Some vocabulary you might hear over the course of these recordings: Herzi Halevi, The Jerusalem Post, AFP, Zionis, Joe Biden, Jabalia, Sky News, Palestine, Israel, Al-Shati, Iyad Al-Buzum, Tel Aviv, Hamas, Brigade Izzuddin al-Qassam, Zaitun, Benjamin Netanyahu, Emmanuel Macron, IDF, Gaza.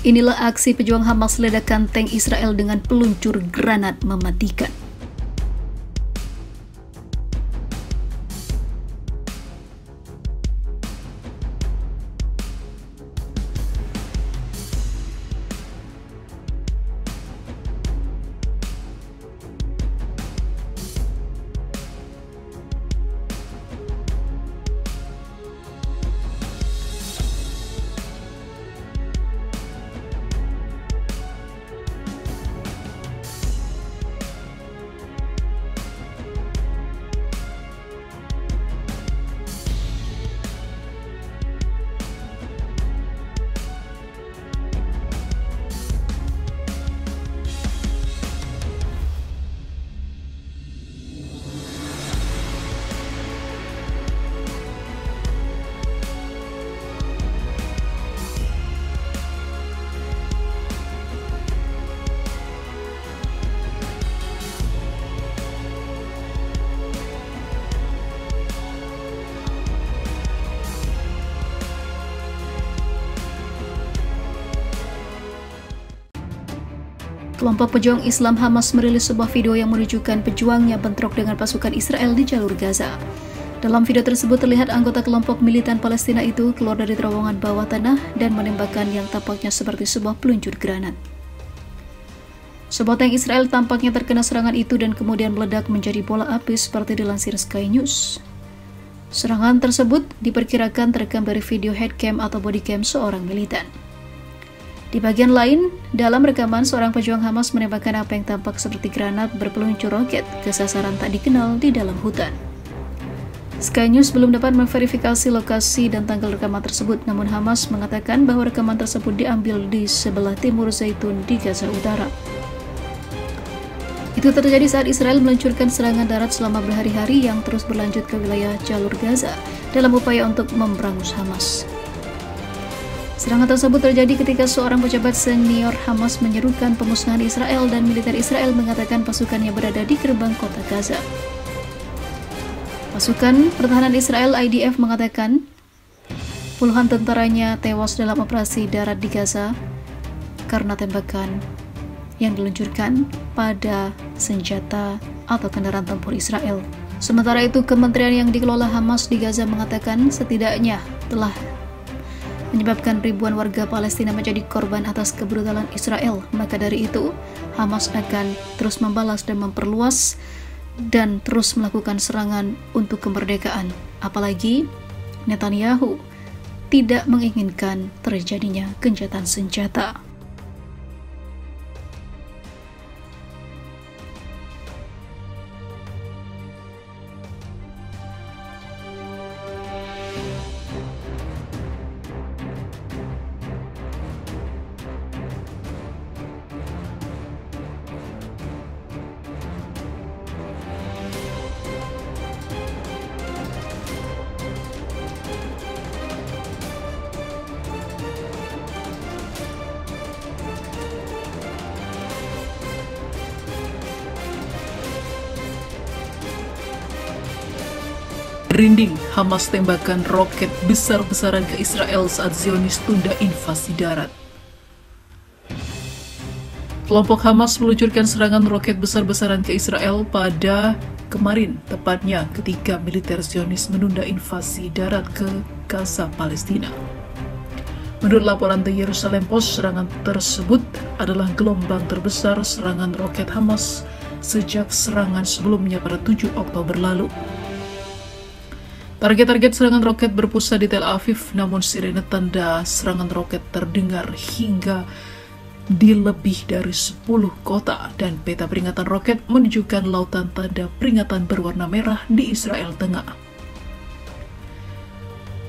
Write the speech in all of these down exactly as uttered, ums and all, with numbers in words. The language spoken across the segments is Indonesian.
Inilah aksi pejuang Hamas ledakan tank Israel dengan peluncur granat mematikan. Kelompok pejuang Islam Hamas merilis sebuah video yang menunjukkan pejuangnya bentrok dengan pasukan Israel di jalur Gaza. Dalam video tersebut terlihat anggota kelompok militan Palestina itu keluar dari terowongan bawah tanah dan menembakkan yang tampaknya seperti sebuah peluncur granat. Sebuah tank Israel tampaknya terkena serangan itu dan kemudian meledak menjadi bola api seperti dilansir Sky News. Serangan tersebut diperkirakan terekam dari video headcam atau bodycam seorang militan. Di bagian lain, dalam rekaman, seorang pejuang Hamas menembakkan apa yang tampak seperti granat berpeluncur roket ke sasaran tak dikenal di dalam hutan. Sky News belum dapat memverifikasi lokasi dan tanggal rekaman tersebut, namun Hamas mengatakan bahwa rekaman tersebut diambil di sebelah timur Zaitun di Gaza Utara. Itu terjadi saat Israel meluncurkan serangan darat selama berhari-hari yang terus berlanjut ke wilayah jalur Gaza dalam upaya untuk memberangus Hamas. Serangan tersebut terjadi ketika seorang pejabat senior Hamas menyerukan pemusnahan Israel dan militer Israel mengatakan pasukannya berada di gerbang kota Gaza. Pasukan pertahanan Israel I D F mengatakan puluhan tentaranya tewas dalam operasi darat di Gaza karena tembakan yang diluncurkan pada senjata atau kendaraan tempur Israel. Sementara itu, kementerian yang dikelola Hamas di Gaza mengatakan setidaknya telah menyebabkan ribuan warga Palestina menjadi korban atas kebrutalan Israel. Maka dari itu, Hamas akan terus membalas dan memperluas dan terus melakukan serangan untuk kemerdekaan. Apalagi Netanyahu tidak menginginkan terjadinya gencatan senjata. Merinding, Hamas tembakan roket besar-besaran ke Israel saat Zionis tunda invasi darat. Kelompok Hamas meluncurkan serangan roket besar-besaran ke Israel pada kemarin, tepatnya ketika militer Zionis menunda invasi darat ke Gaza, Palestina. Menurut laporan The Jerusalem Post, serangan tersebut adalah gelombang terbesar serangan roket Hamas sejak serangan sebelumnya pada tujuh Oktober lalu. Target-target serangan roket berpusat di Tel Aviv, namun sirene tanda serangan roket terdengar hingga di lebih dari sepuluh kota, dan peta peringatan roket menunjukkan lautan tanda peringatan berwarna merah di Israel Tengah.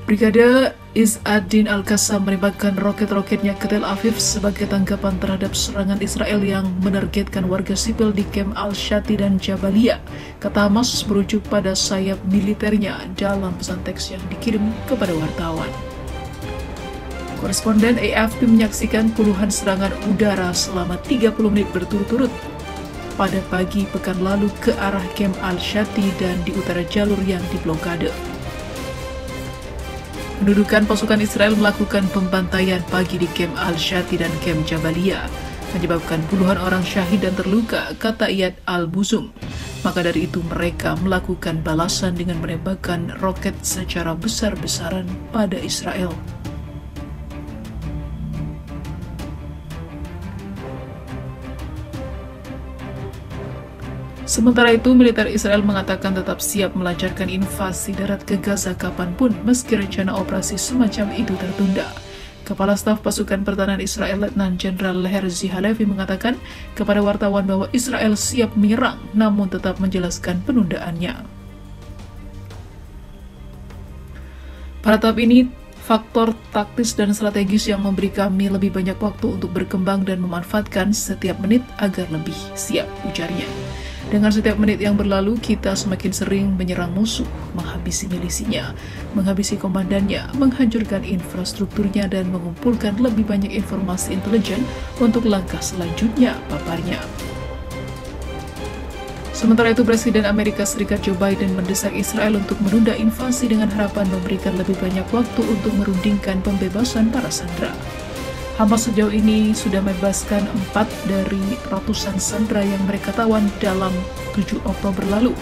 Brigade Izzuddin al-Qassam menembakkan roket-roketnya ke Tel Aviv sebagai tanggapan terhadap serangan Israel yang menargetkan warga sipil di kamp Al-Shati dan Jabalia, kata Hamas berujuk pada sayap militernya dalam pesan teks yang dikirim kepada wartawan. Koresponden A F P menyaksikan puluhan serangan udara selama tiga puluh menit berturut-turut pada pagi pekan lalu ke arah kamp Al-Shati dan di utara jalur yang diblokade. Pendudukan pasukan Israel melakukan pembantaian pagi di kamp Al-Shati dan kamp Jabalia, menyebabkan puluhan orang syahid dan terluka, kata Iyad Al-Buzum. Maka dari itu mereka melakukan balasan dengan menembakkan roket secara besar-besaran pada Israel. Sementara itu, militer Israel mengatakan tetap siap melancarkan invasi darat ke Gaza kapanpun, meski rencana operasi semacam itu tertunda. Kepala Staf Pasukan Pertahanan Israel Letnan Jenderal Herzi Halevi mengatakan kepada wartawan bahwa Israel siap menyerang, namun tetap menjelaskan penundaannya. Pada tahap ini, faktor taktis dan strategis yang memberi kami lebih banyak waktu untuk berkembang dan memanfaatkan setiap menit agar lebih siap, ujarnya. Dengan setiap menit yang berlalu, kita semakin sering menyerang musuh, menghabisi milisinya, menghabisi komandannya, menghancurkan infrastrukturnya, dan mengumpulkan lebih banyak informasi intelijen untuk langkah selanjutnya, paparnya. Sementara itu, Presiden Amerika Serikat Joe Biden mendesak Israel untuk menunda invasi dengan harapan memberikan lebih banyak waktu untuk merundingkan pembebasan para sandera. Hamas sejauh ini sudah membebaskan empat dari ratusan sandera yang mereka tawan dalam tujuh Oktober lalu.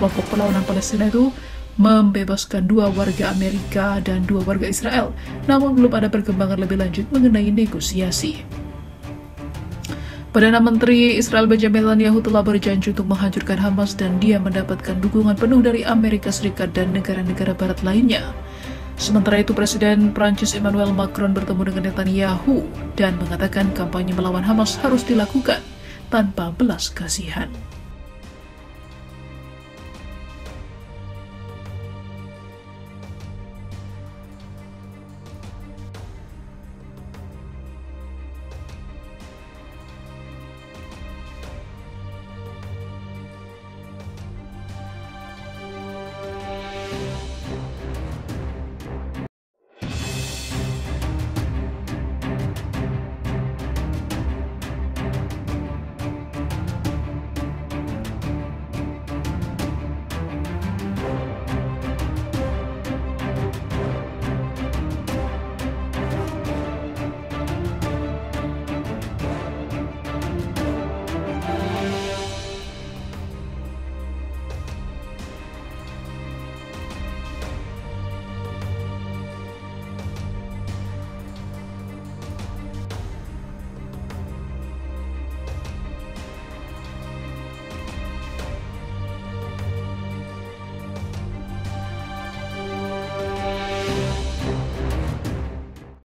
Kelompok perlawanan Palestina itu membebaskan dua warga Amerika dan dua warga Israel, namun belum ada perkembangan lebih lanjut mengenai negosiasi. Perdana Menteri Israel Benjamin Netanyahu telah berjanji untuk menghancurkan Hamas dan dia mendapatkan dukungan penuh dari Amerika Serikat dan negara-negara barat lainnya. Sementara itu, Presiden Prancis Emmanuel Macron bertemu dengan Netanyahu dan mengatakan kampanye melawan Hamas harus dilakukan tanpa belas kasihan.